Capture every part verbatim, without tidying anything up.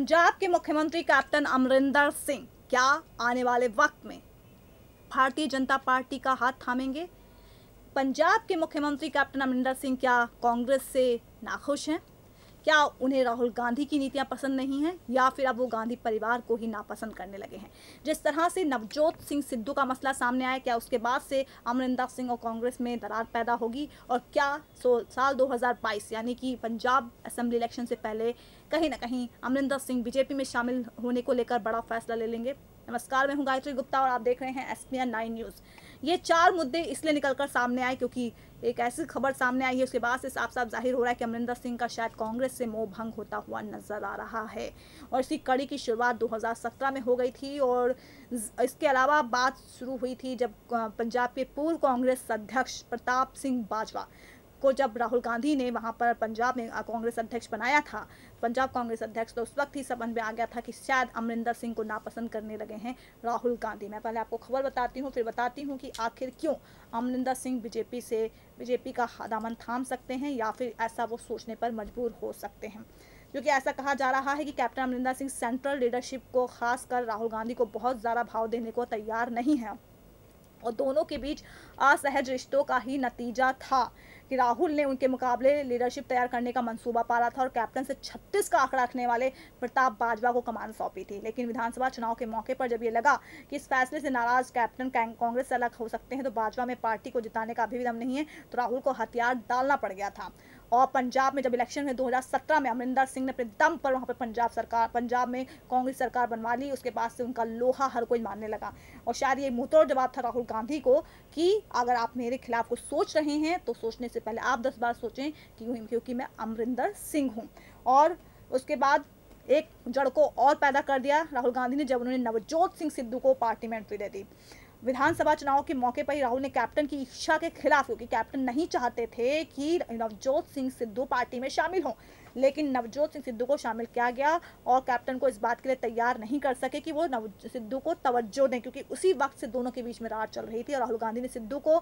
पंजाब के मुख्यमंत्री कैप्टन अमरिंदर सिंह क्या आने वाले वक्त में भारतीय जनता पार्टी का हाथ थामेंगे? पंजाब के मुख्यमंत्री कैप्टन अमरिंदर सिंह क्या कांग्रेस से नाखुश हैं? क्या उन्हें राहुल गांधी की नीतियां पसंद नहीं हैं या फिर अब वो गांधी परिवार को ही नापसंद करने लगे हैं? जिस तरह से नवजोत सिंह सिद्धू का मसला सामने आया, क्या उसके बाद से अमरिंदर सिंह और कांग्रेस में दरार पैदा होगी? और क्या साल दो हज़ार बाईस यानी कि पंजाब असेंबली इलेक्शन से पहले कहीं ना कहीं अमरिंदर सिंह बीजेपी में शामिल होने को लेकर बड़ा फैसला ले लेंगे? नमस्कार, मैं हूं गायत्री गुप्ता और आप देख रहे हैं S P N nine news. ये चार मुद्दे इसलिए निकलकर सामने आए क्योंकि एक ऐसी खबर सामने आई है उसके बाद से साफ साफ जाहिर हो रहा है कि अमरिंदर सिंह का शायद कांग्रेस से मोह भंग होता हुआ नजर आ रहा है। और इसी कड़ी की शुरुआत दो हज़ार सत्रह में हो गई थी और इसके अलावा बात शुरू हुई थी जब पंजाब के पूर्व कांग्रेस अध्यक्ष प्रताप सिंह बाजवा को जब राहुल गांधी ने वहां पर पंजाब में कांग्रेस अध्यक्ष बनाया था, पंजाब कांग्रेस अध्यक्ष, तो उस वक्त ही समझ में आ गया था कि शायद अमरिंदर सिंह को नापसंद करने लगे हैं राहुल गांधी। मैं पहले आपको खबर बताती हूं, फिर बताती हूं कि आखिर क्यों अमरिंदर सिंह बीजेपी से बीजेपी का दामन थाम सकते हैं या फिर ऐसा वो सोचने पर मजबूर हो सकते हैं, क्योंकि ऐसा कहा जा रहा है कि captain Amarinder Singh central leadership को, खासकर राहुल गांधी को, बहुत ज़्यादा भाव देने को तैयार नहीं है। और दोनों के बीच असहज रिश्तों का ही नतीजा था कि राहुल ने उनके मुकाबले लीडरशिप तैयार करने का मंसूबा पाला था और कैप्टन से छत्तीस का आंकड़ा रखने वाले प्रताप बाजवा को कमान सौंपी थी। लेकिन विधानसभा चुनाव के मौके पर जब ये लगा कि इस फैसले से नाराज कैप्टन कांग्रेस से अलग हो सकते हैं तो बाजवा में पार्टी को जिताने का अभी भी दम नहीं है तो राहुल को हथियार डालना पड़ गया था। और पंजाब में जब इलेक्शन में दो हज़ार सत्रह में अमरिंदर सिंह ने अपने दम पर वहाँ पर पंजाब सरकार पंजाब में कांग्रेस सरकार बनवा ली, उसके बाद से उनका लोहा हर कोई मानने लगा। और शायद ये मुंहतोड़ जवाब था राहुल गांधी को कि अगर आप मेरे खिलाफ कुछ सोच रहे हैं तो सोचने से पहले आप दस बार सोचें कि क्योंकि मैं अमरिंदर सिंह हूँ। और उसके बाद एक जड़ को और पैदा कर दिया राहुल गांधी ने जब उन्होंने नवजोत सिंह सिद्धू को पार्टी में एंट्री दे दी। विधानसभा चुनाव के मौके पर ही राहुल ने कैप्टन की इच्छा के खिलाफ, क्योंकि कैप्टन नहीं चाहते थे कि नवजोत सिंह सिद्धू पार्टी में शामिल हों, लेकिन नवजोत सिंह सिद्धू को शामिल किया गया और कैप्टन को इस बात के लिए तैयार नहीं कर सके कि वो नवजोत सिद्धू को तवज्जो दें, क्योंकि उसी वक्त से दोनों के बीच में रार चल रही थी। और राहुल गांधी ने सिद्धू को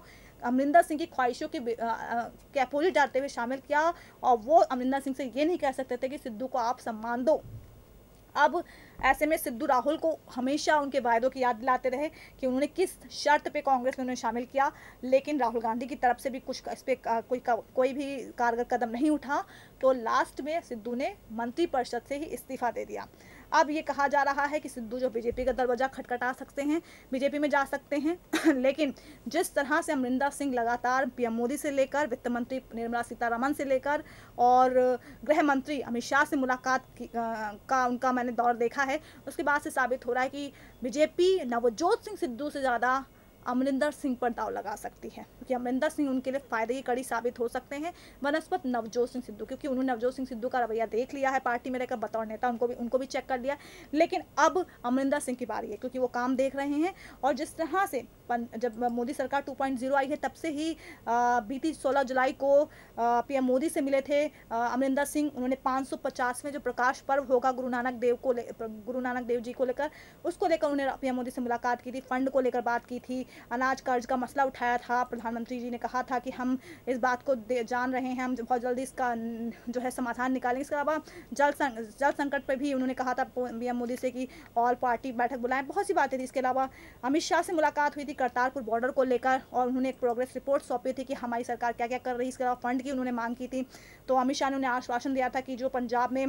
अमरिंदर सिंह की ख्वाहिशों के के अपोजिट जाते हुए शामिल किया और वो अमरिंदर सिंह से ये नहीं कह सकते थे कि सिद्धू को आप सम्मान दो। अब ऐसे में सिद्धू राहुल को हमेशा उनके वायदों की याद दिलाते रहे कि उन्होंने किस शर्त पे कांग्रेस में उन्हें शामिल किया, लेकिन राहुल गांधी की तरफ से भी कुछ इस पे कोई कोई भी कारगर कदम नहीं उठा तो लास्ट में सिद्धू ने मंत्रिपरिषद से ही इस्तीफा दे दिया। अब ये कहा जा रहा है कि सिद्धू जो बीजेपी का दरवाजा खटखटा सकते हैं, बीजेपी में जा सकते हैं, लेकिन जिस तरह से अमरिंदर सिंह लगातार पीएम मोदी से लेकर वित्त मंत्री निर्मला सीतारमण से लेकर और गृह मंत्री अमित शाह से मुलाकात का उनका मैंने दौर देखा है, उसके बाद से साबित हो रहा है कि बीजेपी नवजोत सिंह सिद्धू से ज़्यादा अमरिंदर सिंह पर दाव लगा सकती है, क्योंकि अमरिंदर सिंह उनके लिए फायदे की कड़ी साबित हो सकते हैं बनस्पत नवजोत सिंह सिद्धू, क्योंकि उन्होंने नवजोत सिंह सिद्धू का रवैया देख लिया है पार्टी में रहकर बतौर नेता, उनको भी उनको भी चेक कर लिया। लेकिन अब अमरिंदर सिंह की बारी है क्योंकि वो काम देख रहे हैं। और जिस तरह से जब मोदी सरकार टू पॉइंट ज़ीरो आई है तब से ही बीती सोलह जुलाई को पीएम मोदी से मिले थे अमरिंदर सिंह, उन्होंने पाँच सौ पचासवें जो प्रकाश पर्व होगा गुरु नानक देव को गुरु नानक देव जी को लेकर, उसको लेकर उन्होंने पीएम मोदी से मुलाकात की थी, फंड को लेकर बात की थी, अनाज कर्ज का मसला उठाया था। प्रधानमंत्री जी ने कहा था कि हम इस बात को जान रहे हैं, हम बहुत जल्दी इसका जो है समाधान निकालेंगे। इसके अलावा जल संक, जल संकट पर भी उन्होंने कहा था पीएम मोदी से कि ऑल पार्टी बैठक बुलाएं, बहुत सी बातें थी। इसके अलावा अमित शाह से मुलाकात हुई थी करतारपुर बॉर्डर को लेकर और उन्होंने एक प्रोग्रेस रिपोर्ट सौंपी थी कि हमारी सरकार क्या क्या कर रही है। इसके अलावा फंड की उन्होंने मांग की थी तो अमित शाह ने उन्हें आश्वासन दिया था कि जो पंजाब में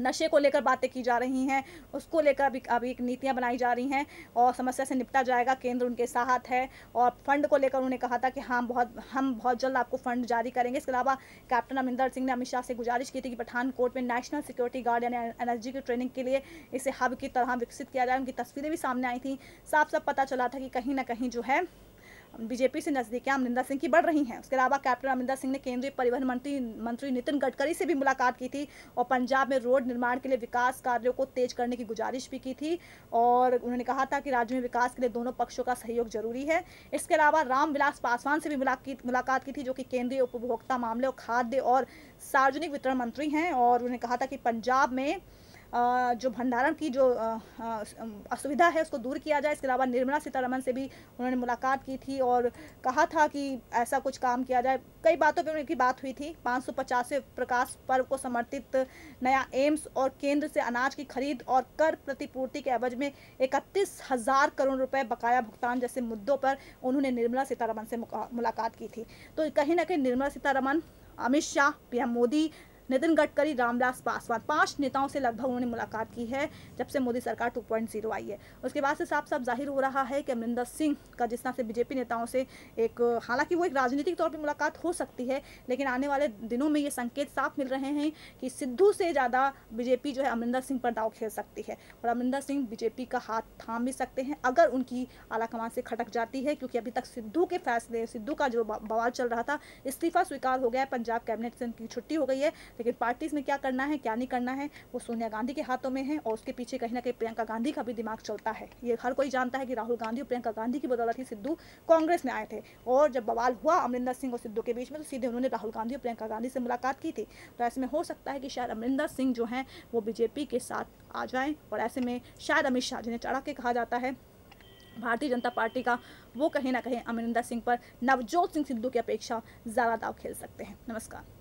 नशे को लेकर बातें की जा रही हैं उसको लेकर अभी अभी नीतियां बनाई जा रही हैं और समस्या से निपटा जाएगा, केंद्र उनके साथ है। और फंड को लेकर उन्होंने कहा था कि हाँ बहुत हम बहुत जल्द आपको फंड जारी करेंगे। इसके अलावा कैप्टन अमरिंदर सिंह ने अमित शाह से गुजारिश की थी कि पठानकोट में नेशनल सिक्योरिटी गार्ड यानी एन एस जी की ट्रेनिंग के लिए इसे हब की तरह विकसित किया जाए। उनकी तस्वीरें भी सामने आई थी, साफ साफ पता चला था कि कहीं ना कहीं जो है बीजेपी से नज़दीकियाँ अमरिंदर सिंह की बढ़ रही हैं। उसके अलावा कैप्टन अमरिंदर सिंह ने केंद्रीय परिवहन मंत्री मंत्री नितिन गडकरी से भी मुलाकात की थी और पंजाब में रोड निर्माण के लिए विकास कार्यों को तेज करने की गुजारिश भी की थी और उन्होंने कहा था कि राज्य में विकास के लिए दोनों पक्षों का सहयोग जरूरी है। इसके अलावा रामविलास पासवान से भी मुलाकात की थी जो कि केंद्रीय उपभोक्ता मामले और खाद्य और सार्वजनिक वितरण मंत्री हैं और उन्होंने कहा था कि पंजाब में जो भंडारण की जो असुविधा है उसको दूर किया जाए। इसके अलावा निर्मला सीतारमण से भी उन्होंने मुलाकात की थी और कहा था कि ऐसा कुछ काम किया जाए। कई बातों पर उनकी बात हुई थी। पाँच सौ पचासवें प्रकाश पर्व को समर्पित नया एम्स और केंद्र से अनाज की खरीद और कर प्रतिपूर्ति के एवज में इकतीस हजार करोड़ रुपए बकाया भुगतान जैसे मुद्दों पर उन्होंने निर्मला सीतारमण से मुलाकात की थी। तो कहीं ना कहीं निर्मला सीतारमण, अमित शाह, पीएम मोदी, नितिन गडकरी, रामविलास पासवान, पांच नेताओं से लगभग उन्होंने मुलाकात की है जब से मोदी सरकार टू पॉइंट ज़ीरो आई है। उसके बाद से साफ साफ जाहिर हो रहा है कि अमरिंदर सिंह का जिस तरह से बीजेपी नेताओं से एक, हालांकि वो एक राजनीतिक तौर पे मुलाकात हो सकती है, लेकिन आने वाले दिनों में ये संकेत साफ मिल रहे हैं कि सिद्धू से ज़्यादा बीजेपी जो है अमरिंदर सिंह पर दाव खेल सकती है और अमरिंदर सिंह बीजेपी का हाथ थाम भी सकते हैं अगर उनकी आलाकमान से खटक जाती है, क्योंकि अभी तक सिद्धू के फैसले, सिद्धू का जो बवाल चल रहा था, इस्तीफा स्वीकार हो गया है, पंजाब कैबिनेट से उनकी छुट्टी हो गई है, लेकिन पार्टीज में क्या करना है क्या नहीं करना है वो सोनिया गांधी के हाथों में है और उसके पीछे कहीं ना कहीं प्रियंका गांधी का भी दिमाग चलता है। ये हर कोई जानता है कि राहुल गांधी और प्रियंका गांधी की बदौलत ही सिद्धू कांग्रेस में आए थे और जब बवाल हुआ अमरिंदर सिंह और सिद्धू के बीच में तो सीधे उन्होंने राहुल गांधी और प्रियंका गांधी से मुलाकात की थी। तो ऐसे में हो सकता है कि शायद अमरिंदर सिंह जो हैं वो बीजेपी के साथ आ जाएँ और ऐसे में शायद अमित शाह, जिन्हें चढ़ा के कहा जाता है भारतीय जनता पार्टी का, वो कहीं ना कहीं अमरिंदर सिंह पर नवजोत सिंह सिद्धू की अपेक्षा ज़्यादा दाव खेल सकते हैं। नमस्कार।